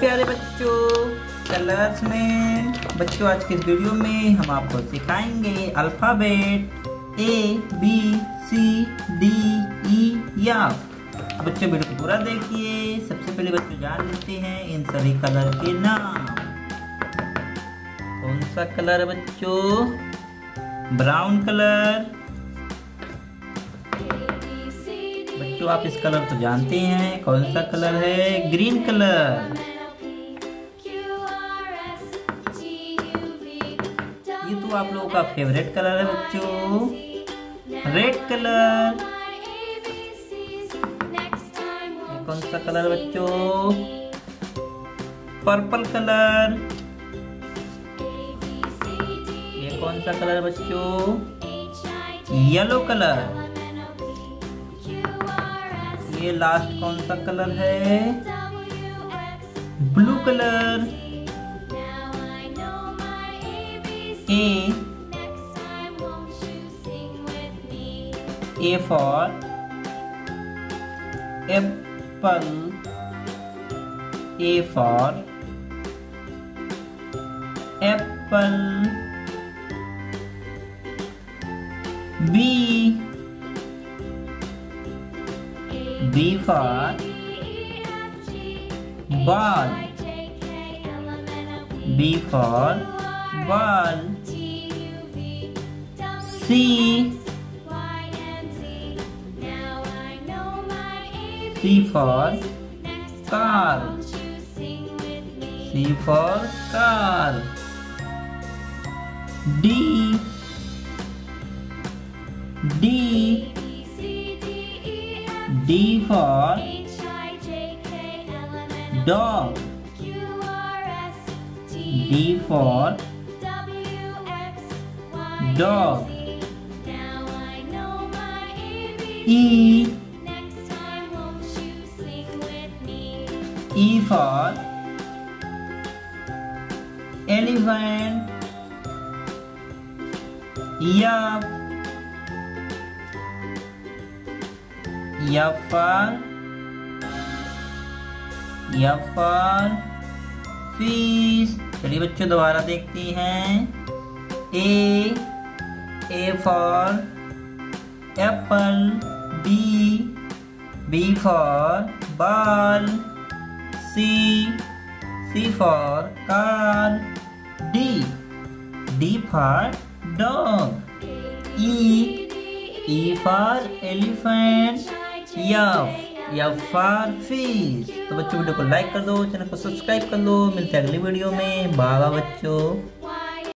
प्यारे बच्चों कलर्स में बच्चों आज के इस वीडियो में हम आपको सिखाएंगे alphabet A B C D E या बच्चों वीडियो पूरा देखिए। सबसे पहले बच्चों जान लेते हैं इन सभी कलर के नाम। कौन सा कलर बच्चों? Brown colour. बच्चों आप इस कलर तो जानते हैं, कौन सा कलर है? Green colour. ये तो आप लोगों का फेवरेट कलर है बच्चों, रेड कलर। ये कौन सा कलर बच्चों? Purple colour. ये कौन सा कलर बच्चों? Yellow colour. ये लास्ट कौन सा कलर है? Blue colour. A for apple, A for apple. B, B for ball, B for ball। C, C for car, C for car। D, D, D for dog, D for dog। E, E for elephant, yup, या for fish. चलिए बच्चों दोबारा देखते हैं। A for apple, B for ball, C for car, D for dog, E for elephant, F for fish। तो बच्चों video को like कर दो, चैनल को सब्सक्राइब कर दो। मिलते हैं अगली वीडियो में। बाय बाय बच्चों।